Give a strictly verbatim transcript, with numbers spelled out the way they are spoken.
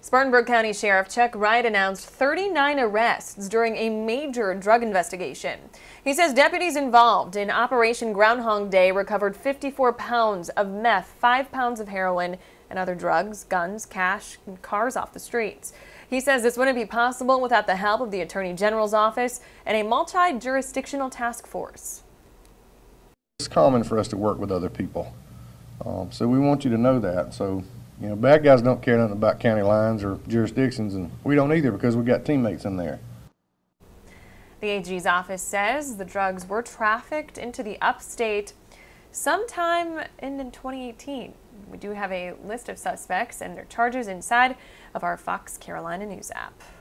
Spartanburg County Sheriff Chuck Wright announced thirty-nine arrests during a major drug investigation. He says deputies involved in Operation Groundhog Day recovered fifty-four pounds of meth, five pounds of heroin, and other drugs, guns, cash, and cars off the streets. He says this wouldn't be possible without the help of the Attorney General's Office and a multi-jurisdictional task force. It's common for us to work with other people, um, so we want you to know that. So, you know, bad guys don't care nothing about county lines or jurisdictions, and we don't either because we got teammates in there. The A G's office says the drugs were trafficked into the upstate sometime in twenty eighteen. We do have a list of suspects and their charges inside of our Fox Carolina News app.